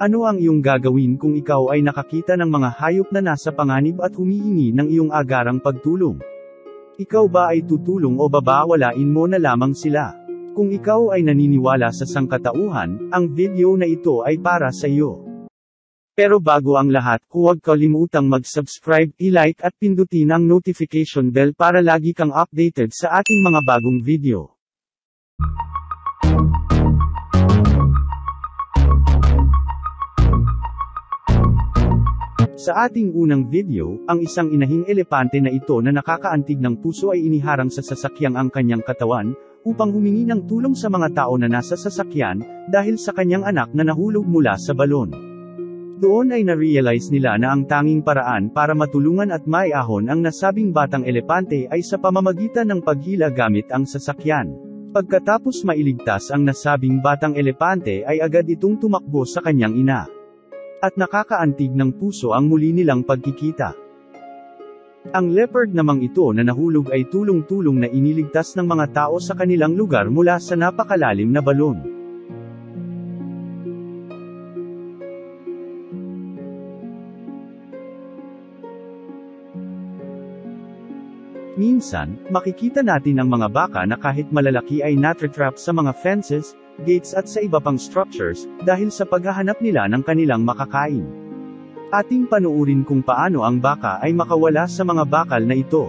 Ano ang iyong gagawin kung ikaw ay nakakita ng mga hayop na nasa panganib at humihingi ng iyong agarang pagtulong? Ikaw ba ay tutulong o babawalain mo na lamang sila? Kung ikaw ay naniniwala sa sangkatauhan, ang video na ito ay para sa iyo. Pero bago ang lahat, huwag kalimutang mag-subscribe, i-like at pindutin ang notification bell para lagi kang updated sa ating mga bagong video. Sa ating unang video, ang isang inahing elepante na ito na nakakaantig ng puso ay iniharang sa sasakyang ang kanyang katawan, upang humingi ng tulong sa mga tao na nasa sasakyan, dahil sa kanyang anak na nahulog mula sa balon. Doon ay na-realize nila na ang tanging paraan para matulungan at maiahon ang nasabing batang elepante ay sa pamamagitan ng paghila gamit ang sasakyan. Pagkatapos mailigtas ang nasabing batang elepante ay agad itong tumakbo sa kanyang ina. At nakakaantig ng puso ang muli nilang pagkikita. Ang leopard namang ito na nahulog ay tulong-tulong na iniligtas ng mga tao sa kanilang lugar mula sa napakalalim na balon. Minsan, makikita natin ang mga baka na kahit malalaki ay natatrap sa mga fences, gates at sa iba pang structures, dahil sa paghahanap nila ng kanilang makakain. Ating panuurin kung paano ang baka ay makawala sa mga bakal na ito.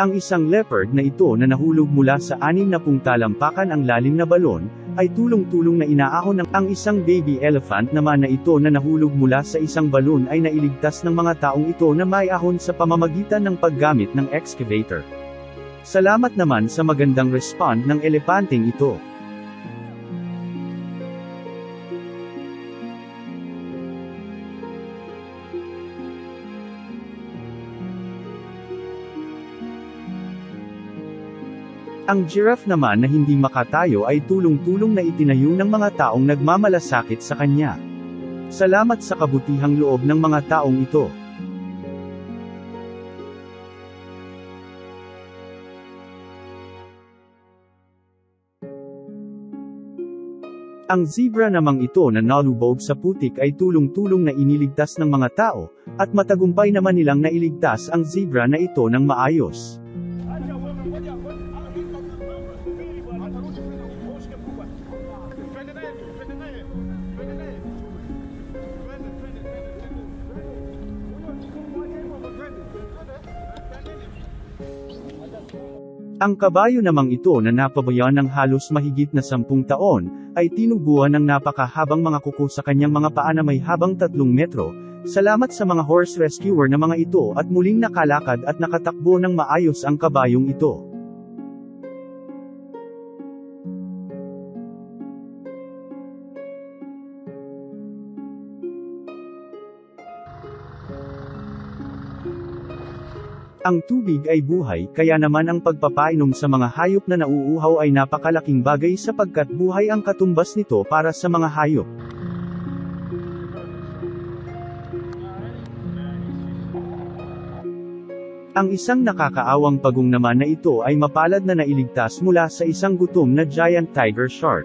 Ang isang leopard na ito na nahulog mula sa 60 talampakan ang lalim na balon, ay tulong-tulong na inaahon ng ang isang baby elephant naman na ito na nahulog mula sa isang balon ay nailigtas ng mga taong ito na maiahon sa pamamagitan ng paggamit ng excavator. Salamat naman sa magandang respond ng elepanteng ito. Ang giraffe naman na hindi makatayo ay tulong-tulong na itinayo ng mga taong nagmamalasakit sa kanya. Salamat sa kabutihang loob ng mga taong ito. Ang zebra namang ito na nalubog sa putik ay tulong-tulong na iniligtas ng mga tao, at matagumpay naman nilang nailigtas ang zebra na ito ng maayos. Ang kabayo namang ito na napabayaan ng halos mahigit na 10 taon, ay tinubuan ng napakahabang mga kuko sa kanyang mga paa na may habang 3 metro, salamat sa mga horse rescuer na mga ito at muling nakalakad at nakatakbo ng maayos ang kabayong ito. Ang tubig ay buhay, kaya naman ang pagpapainom sa mga hayop na nauuhaw ay napakalaking bagay sapagkat buhay ang katumbas nito para sa mga hayop. Ang isang nakakaawang pagong naman na ito ay mapalad na nailigtas mula sa isang gutom na giant tiger shark.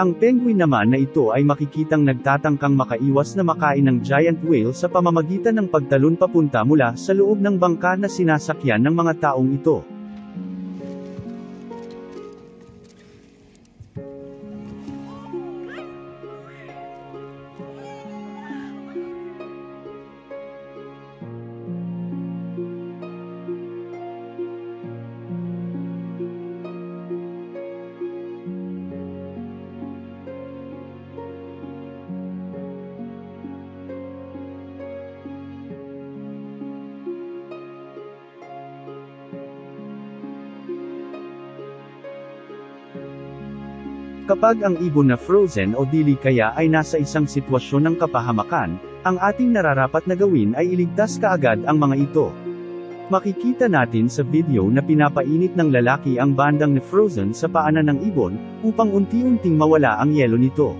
Ang penguin naman na ito ay makikitang nagtatangkang makaiwas na makain ng giant whale sa pamamagitan ng pagtalon papunta mula sa loob ng bangka na sinasakyan ng mga taong ito. Kapag ang ibon na frozen o dili kaya ay nasa isang sitwasyon ng kapahamakan, ang ating nararapat na gawin ay iligtas kaagad ang mga ito. Makikita natin sa video na pinapainit ng lalaki ang bandang na frozen sa paanan ng ibon, upang unti-unting mawala ang yelo nito.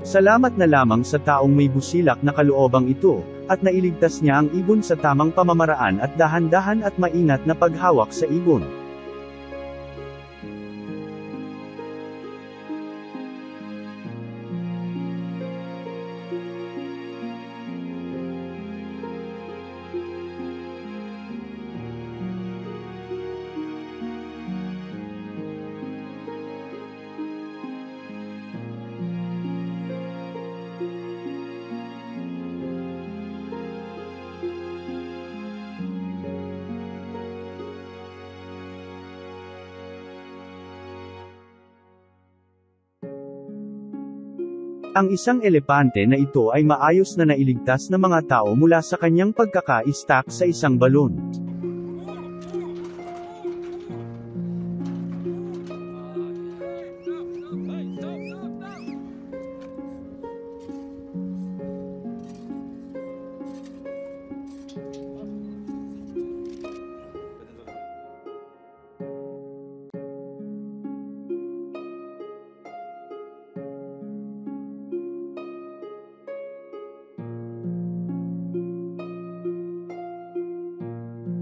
Salamat na lamang sa taong may busilak na kalooban ito, at nailigtas niya ang ibon sa tamang pamamaraan at dahan-dahan at maingat na paghawak sa ibon. Ang isang elepante na ito ay maayos na nailigtas ng mga tao mula sa kanyang pagkaka-stuck sa isang balon.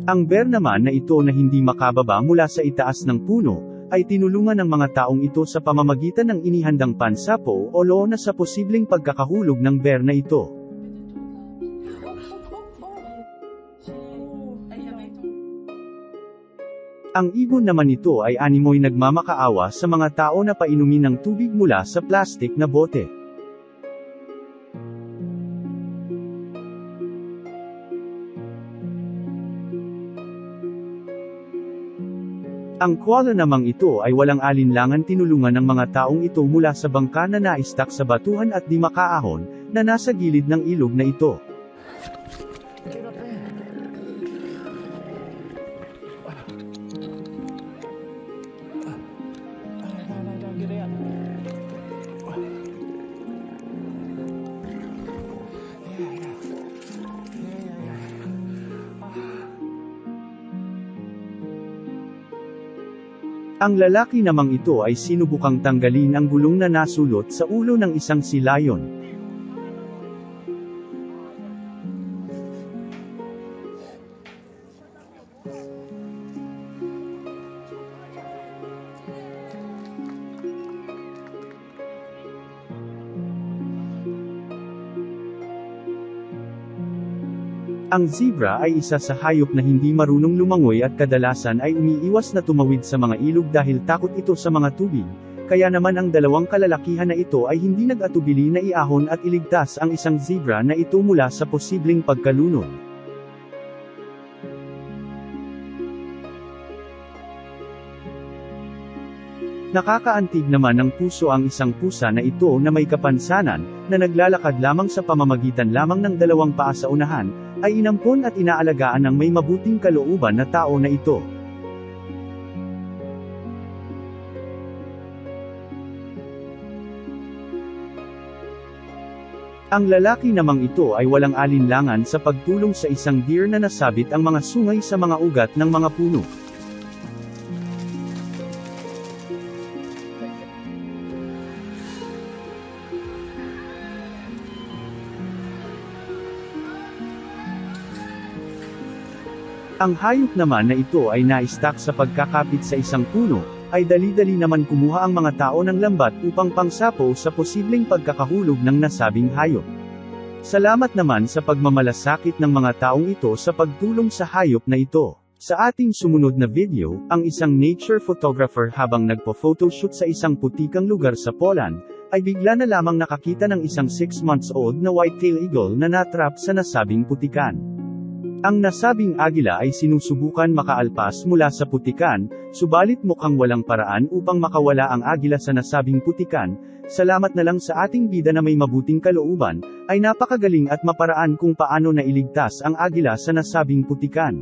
Ang bear naman na ito na hindi makababa mula sa itaas ng puno, ay tinulungan ng mga taong ito sa pamamagitan ng inihandang pansapo o lona sa posibleng pagkakahulog ng bear na ito. Ang ibon naman ito ay animoy nagmamakaawa sa mga tao na painumin ng tubig mula sa plastik na bote. Ang koala namang ito ay walang alinlangan tinulungan ng mga taong ito mula sa bangka na naistak sa batuhan at di makaahon, na nasa gilid ng ilog na ito. Ang lalaki namang ito ay sinubukang tanggalin ang gulong na nasulot sa ulo ng isang sea lion. Ang zebra ay isa sa hayop na hindi marunong lumangoy at kadalasan ay umiiwas na tumawid sa mga ilog dahil takot ito sa mga tubig, kaya naman ang dalawang kalalakihan na ito ay hindi nag-atubili na iahon at iligtas ang isang zebra na ito mula sa posibleng pagkalunod. Nakakaantig naman ng puso ang isang pusa na ito na may kapansanan, na naglalakad lamang sa pamamagitan lamang ng dalawang paa sa unahan, ay inampon at inaalagaan ng may mabuting kalooban na tao na ito. Ang lalaki namang ito ay walang alinlangan sa pagtulong sa isang deer na nasabit ang mga sungay sa mga ugat ng mga puno. Ang hayop naman na ito ay na-stuck sa pagkakapit sa isang puno, ay dali-dali naman kumuha ang mga tao ng lambat upang pangsapo sa posibleng pagkakahulog ng nasabing hayop. Salamat naman sa pagmamalasakit ng mga taong ito sa pagtulong sa hayop na ito. Sa ating sumunod na video, ang isang nature photographer habang nagpo-photoshoot sa isang putikang lugar sa Poland, ay bigla na lamang nakakita ng isang 6-month-old na white-tailed eagle na natrap sa nasabing putikan. Ang nasabing agila ay sinusubukan makaalpas mula sa putikan, subalit mukhang walang paraan upang makawala ang agila sa nasabing putikan. Salamat na lang sa ating bida na may mabuting kalooban, ay napakagaling at maparaan kung paano nailigtas ang agila sa nasabing putikan.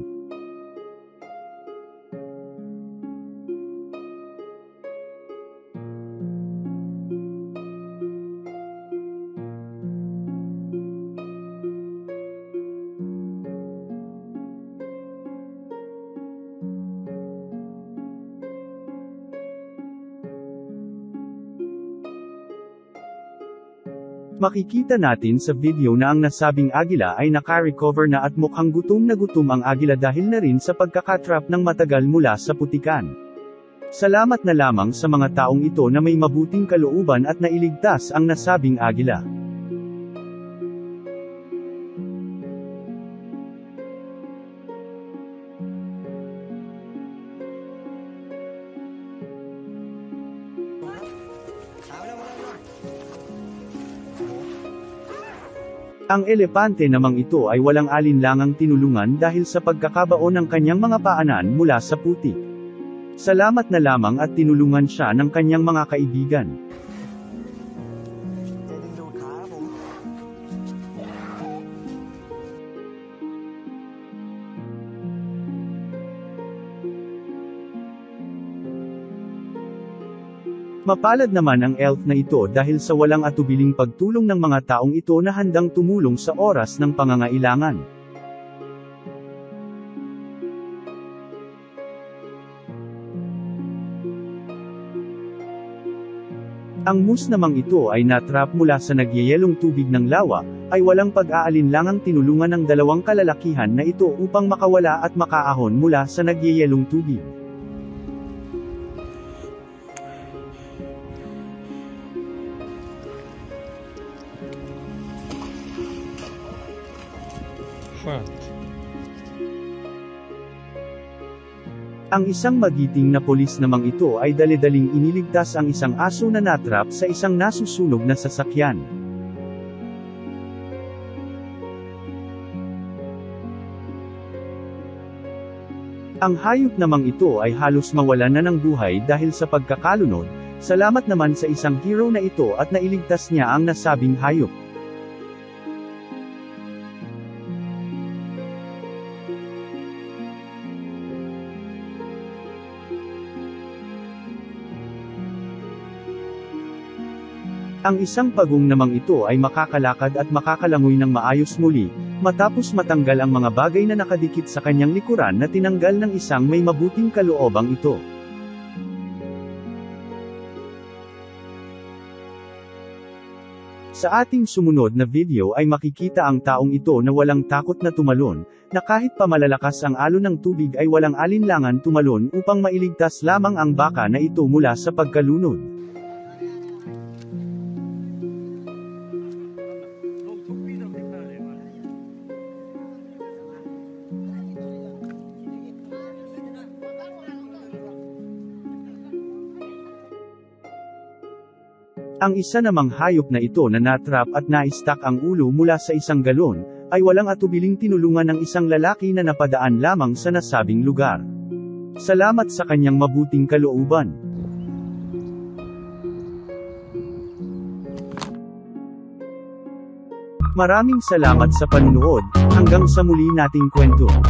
Makikita natin sa video na ang nasabing agila ay nakarecover na at mukhang gutom ang agila dahil na rin sa pagkakatrap ng matagal mula sa putikan. Salamat na lamang sa mga taong ito na may mabuting kalooban at nailigtas ang nasabing agila. Ang elepante namang ito ay walang alinlangang tinulungan dahil sa pagkakabao ng kanyang mga paanan mula sa putik. Salamat na lamang at tinulungan siya ng kanyang mga kaibigan. Mapalad naman ang elf na ito dahil sa walang atubiling pagtulong ng mga taong ito na handang tumulong sa oras ng pangangailangan. Ang moose namang ito ay natrap mula sa nagyayelong tubig ng lawa, ay walang pag-aalinlangang tinulungan ng dalawang kalalakihan na ito upang makawala at makaahon mula sa nagyayelong tubig. Ang isang magiting na pulis namang ito ay dale-daling iniligtas ang isang aso na natrap sa isang nasusunog na sasakyan. Ang hayop namang ito ay halos mawalan na ng buhay dahil sa pagkakalunod. Salamat naman sa isang hero na ito at nailigtas niya ang nasabing hayop. Ang isang pagong namang ito ay makakalakad at makakalangoy ng maayos muli, matapos matanggal ang mga bagay na nakadikit sa kanyang likuran na tinanggal ng isang may mabuting kaloobang ito. Sa ating sumunod na video ay makikita ang taong ito na walang takot na tumalon, na kahit pa malalakas ang alon ng tubig ay walang alinlangan tumalon upang mailigtas lamang ang baka na ito mula sa pagkalunod. Ang isa namang hayop na ito na natrap at naistak ang ulo mula sa isang galon, ay walang atubiling tinulungan ng isang lalaki na napadaan lamang sa nasabing lugar. Salamat sa kanyang mabuting kalooban. Maraming salamat sa panunood, hanggang sa muli nating kwento.